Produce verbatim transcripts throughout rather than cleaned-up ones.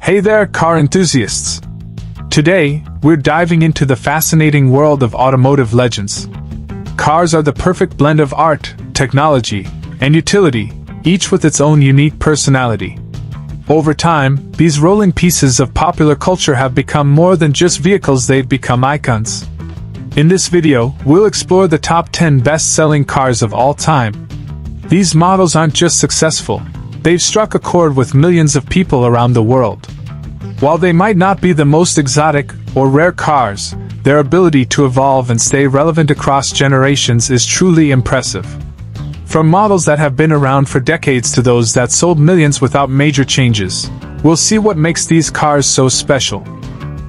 Hey there, car enthusiasts! Today, we're diving into the fascinating world of automotive legends. Cars are the perfect blend of art, technology, and utility, each with its own unique personality. Over time, these rolling pieces of popular culture have become more than just vehicles, they've become icons. In this video, we'll explore the top ten best-selling cars of all time. These models aren't just successful, they've struck a chord with millions of people around the world. While they might not be the most exotic or rare cars, their ability to evolve and stay relevant across generations is truly impressive. From models that have been around for decades to those that sold millions without major changes, we'll see what makes these cars so special.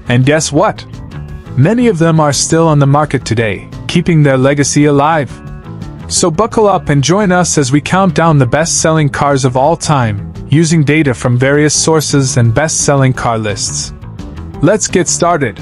And guess what? Many of them are still on the market today, keeping their legacy alive. So buckle up and join us as we count down the best-selling cars of all time, using data from various sources and best-selling car lists. Let's get started.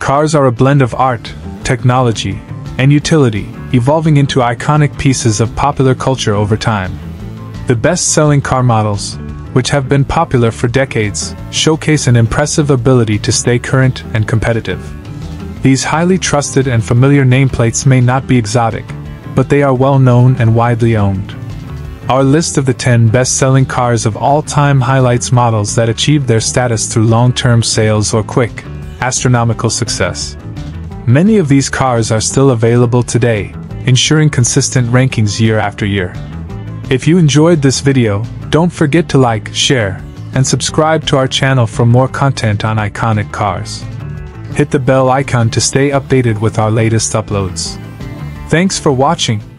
Cars are a blend of art, technology, and utility, evolving into iconic pieces of popular culture over time. The best-selling car models, which have been popular for decades, showcase an impressive ability to stay current and competitive. These highly trusted and familiar nameplates may not be exotic, but they are well-known and widely owned. Our list of the ten best-selling cars of all time highlights models that achieved their status through long-term sales or quick, astronomical success. Many of these cars are still available today, ensuring consistent rankings year after year. If you enjoyed this video, don't forget to like, share, and subscribe to our channel for more content on iconic cars. Hit the bell icon to stay updated with our latest uploads. Thanks for watching.